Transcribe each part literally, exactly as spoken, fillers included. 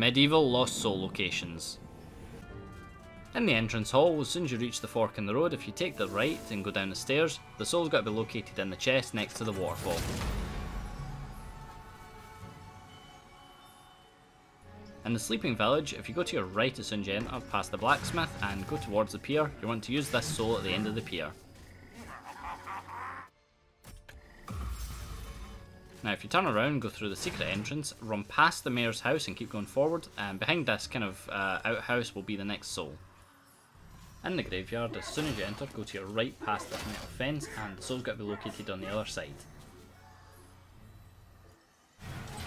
MediEvil Lost Soul locations. In the entrance hall, as soon as you reach the fork in the road, if you take the right and go down the stairs, the soul's got to be located in the chest next to the waterfall. In the sleeping village, if you go to your right as soon as you enter past the blacksmith and go towards the pier, you want to use this soul at the end of the pier. Now if you turn around, go through the secret entrance, run past the mayor's house and keep going forward, and behind this kind of uh, outhouse will be the next soul. In the graveyard, as soon as you enter, go to your right past this metal fence and the soul's got to be located on the other side.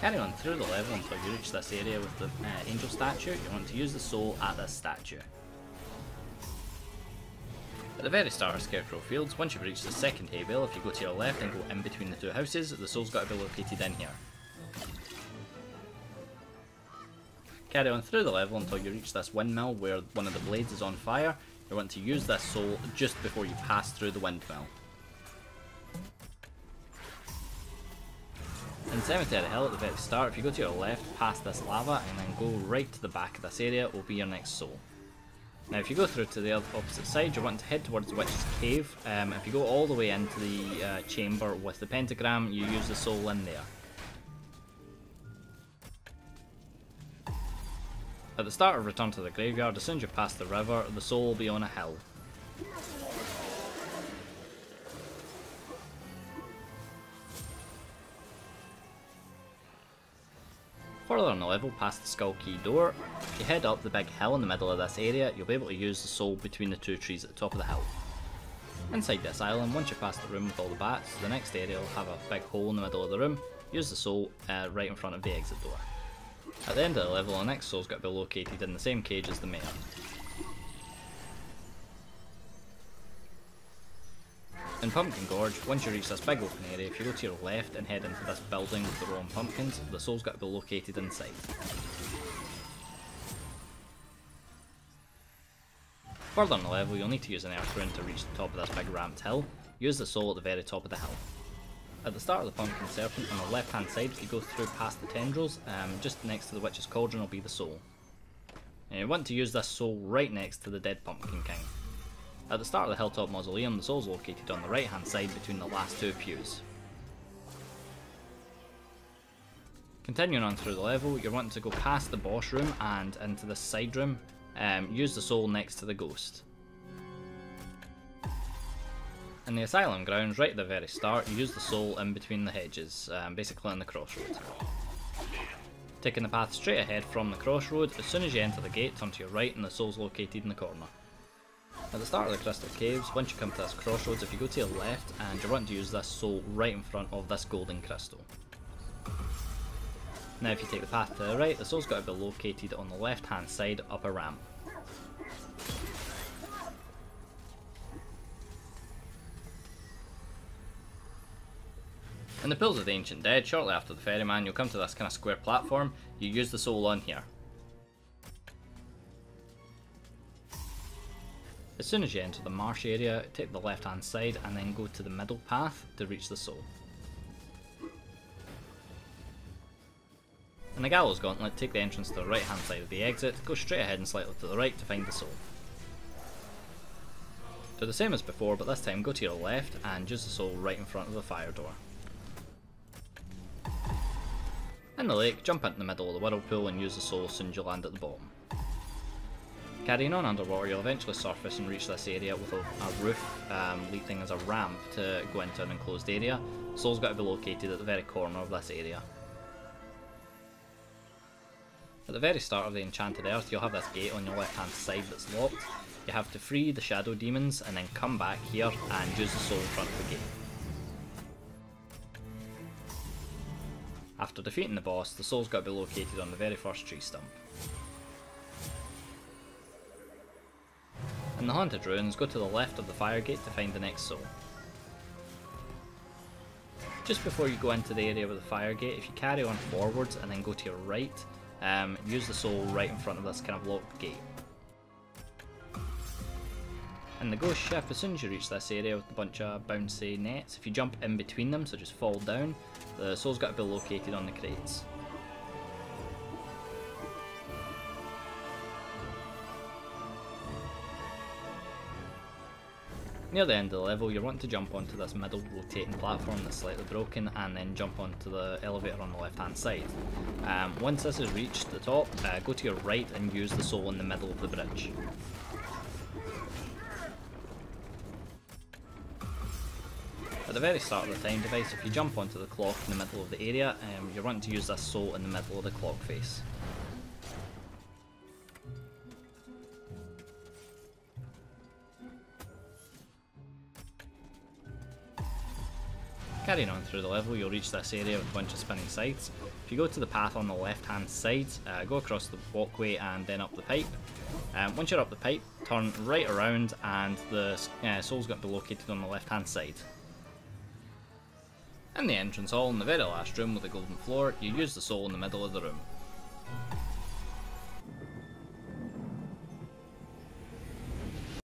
Carry on through the level until you reach this area with the uh, angel statue. You want to use the soul at this statue. At the very start of Scarecrow Fields, once you've reached the second hay bale, if you go to your left and go in between the two houses, the soul's got to be located in here. Carry on through the level until you reach this windmill where one of the blades is on fire. You want to use this soul just before you pass through the windmill. In Cemetery Hill, at the very start, if you go to your left, past this lava, and then go right to the back of this area, will be your next soul. Now if you go through to the opposite side, you're wanting to head towards Witch's Cave. Um, if you go all the way into the uh, chamber with the pentagram, you use the soul in there. At the start of Return to the Graveyard, as soon as you pass the river, the soul will be on a hill. Further on the level, past the Skull Key door, if you head up the big hill in the middle of this area, you'll be able to use the soul between the two trees at the top of the hill. Inside the asylum, once you pass the room with all the bats, the next area will have a big hole in the middle of the room. Use the soul uh, right in front of the exit door. At the end of the level, the next soul's got to be located in the same cage as the mayor. In Pumpkin Gorge, once you reach this big open area, if you go to your left and head into this building with the row pumpkins, the soul's got to be located inside. Further on the level, you'll need to use an earth rune to reach the top of this big ramped hill. Use the soul at the very top of the hill. At the start of the Pumpkin Serpent, on the left hand side, if you go through past the tendrils, um, just next to the Witch's Cauldron will be the soul. And you want to use this soul right next to the dead Pumpkin King. At the start of the Hilltop Mausoleum, the soul's located on the right hand side between the last two pews. Continuing on through the level, you're wanting to go past the boss room and into the side room. Um, use the soul next to the ghost. In the asylum grounds, right at the very start, you use the soul in between the hedges, um, basically on the crossroad. Taking the path straight ahead from the crossroad, as soon as you enter the gate, turn to your right and the soul's located in the corner. At the start of the Crystal Caves, once you come to this crossroads, if you go to your left, and you want to use this soul right in front of this golden crystal. Now if you take the path to the right, the soul's got to be located on the left hand side up a ramp. In the Pools of the Ancient Dead, shortly after the ferryman, you'll come to this kind of square platform. You use the soul on here. As soon as you enter the marsh area, take the left hand side and then go to the middle path to reach the soul. In the Gallows Gauntlet, take the entrance to the right hand side of the exit, go straight ahead and slightly to the right to find the soul. Do the same as before, but this time go to your left and use the soul right in front of the fire door. In the lake, jump into the middle of the whirlpool and use the soul as soon as you land at the bottom. Carrying on underwater, you'll eventually surface and reach this area with a, a roof um, leading as a ramp to go into an enclosed area. The soul's got to be located at the very corner of this area. At the very start of the Enchanted Earth, you'll have this gate on your left hand side that's locked. You have to free the shadow demons and then come back here and use the soul in front of the gate. After defeating the boss, the soul's got to be located on the very first tree stump. In the Haunted Ruins, go to the left of the fire gate to find the next soul. Just before you go into the area with the fire gate, if you carry on forwards and then go to your right, um, use the soul right in front of this kind of locked gate. In the Ghost Ship, as soon as you reach this area with a bunch of bouncy nets, if you jump in between them, so just fall down, the soul's got to be located on the crates. Near the end of the level, you'll want to jump onto this middle rotating platform that's slightly broken and then jump onto the elevator on the left hand side. Um, once this is reached the top, uh, go to your right and use the soul in the middle of the bridge. At the very start of the time device, if you jump onto the clock in the middle of the area, um, you'll want to use this soul in the middle of the clock face. Carrying on through the level, you'll reach this area with a bunch of spinning sides. If you go to the path on the left hand side, uh, go across the walkway and then up the pipe. Um, once you're up the pipe, turn right around and the uh, soul's going to be located on the left hand side. In the entrance hall, in the very last room with the golden floor, you use the soul in the middle of the room.